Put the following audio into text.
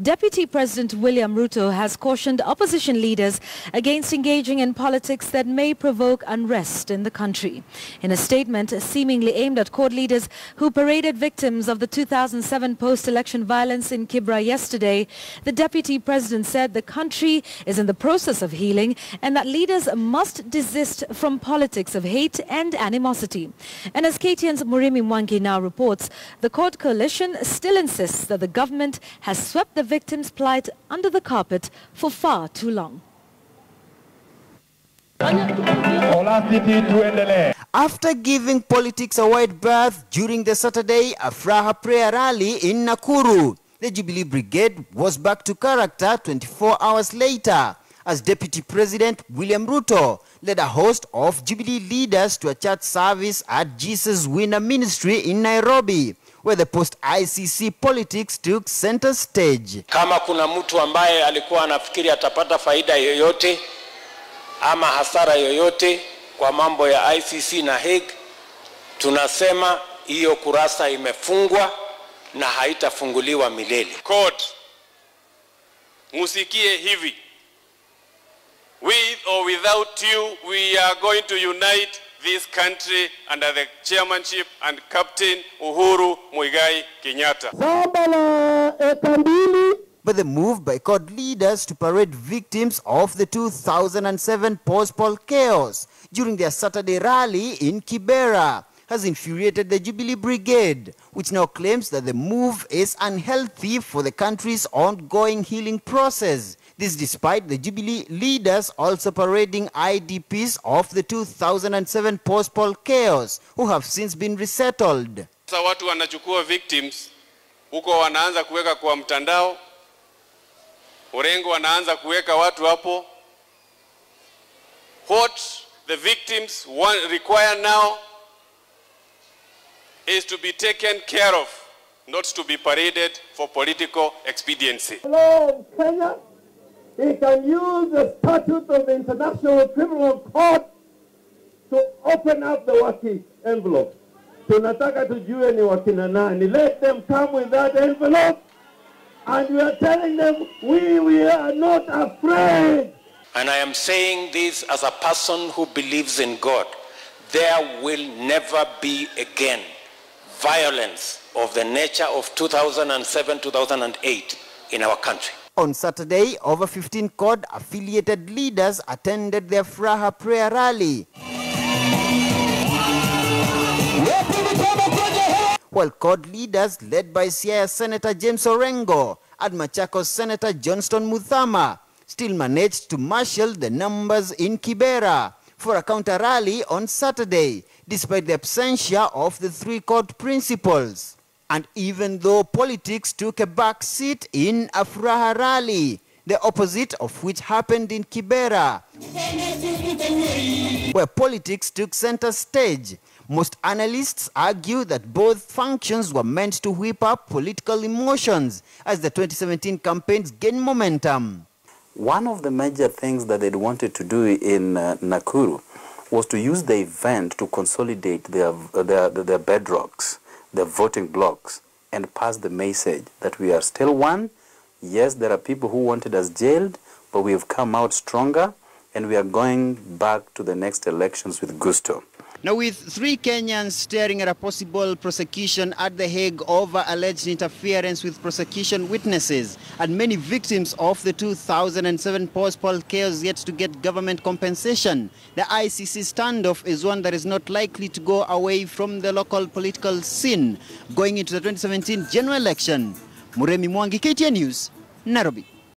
Deputy President William Ruto has cautioned opposition leaders against engaging in politics that may provoke unrest in the country. In a statement seemingly aimed at CORD leaders who paraded victims of the 2007 post-election violence in Kibera yesterday, the Deputy President said the country is in the process of healing and that leaders must desist from politics of hate and animosity. And as KTN's Murimi Mwangi now reports, the CORD coalition still insists that the government has swept the victims' plight under the carpet for far too long. After giving politics a wide berth during the Saturday Afraha prayer rally in Nakuru, the Jubilee Brigade was back to character 24 hours later as Deputy President William Ruto led a host of Jubilee leaders to a church service at Jesus Winner Ministry in Nairobi, where the post-ICC politics took center stage. Kama kuna mtu ambaye alikuwa anafikiri atapata faida yoyote ama hasara yoyote kwa mambo ya ICC na Hague, tunasema hiyo kurasa imefungwa na haitafunguliwa milele. CORD, musikie hivi. With or without you, we are going to unite this country under the chairmanship and Captain Uhuru Muigai Kenyatta. But the move by CORD leaders to parade victims of the 2007 post-poll chaos during their Saturday rally in Kibera has infuriated the Jubilee Brigade, which now claims that the move is unhealthy for the country's ongoing healing process. This despite the Jubilee leaders also parading IDPs of the 2007 post-poll chaos, who have since been resettled. Sasa watu wanachukua victims, huko wanaanza kuweka kwa mtandao, Orengo wanaanza kuweka watu hapo. What the victims require now is to be taken care of, not to be paraded for political expediency. Hello, Kenya. He can use the statute of the International Criminal Court to open up the Waki envelope. Tunataka tujue ni wakina nani. Let them come with that envelope, and we are telling them we are not afraid. And I am saying this as a person who believes in God. There will never be again violence of the nature of 2007-2008 in our country. On Saturday, over 15 CORD-affiliated leaders attended the Afraha prayer rally, while CORD leaders led by Siaya Senator James Orengo and Machakos Senator Johnston Muthama still managed to marshal the numbers in Kibera for a counter-rally on Saturday, despite the absentia of the three CORD principals. And even though politics took a back seat in Afraha rally, the opposite of which happened in Kibera, where politics took center stage, most analysts argue that both functions were meant to whip up political emotions as the 2017 campaigns gained momentum. One of the major things that they wanted to do in Nakuru was to use the event to consolidate their bedrocks, the voting blocks, and pass the message that we are still one. Yes, there are people who wanted us jailed, but we have come out stronger, and we are going back to the next elections with gusto. Now, with three Kenyans staring at a possible prosecution at the Hague over alleged interference with prosecution witnesses, and many victims of the 2007 post-poll chaos yet to get government compensation, the ICC standoff is one that is not likely to go away from the local political scene going into the 2017 general election. Murimi Mwangi, KTN News, Nairobi.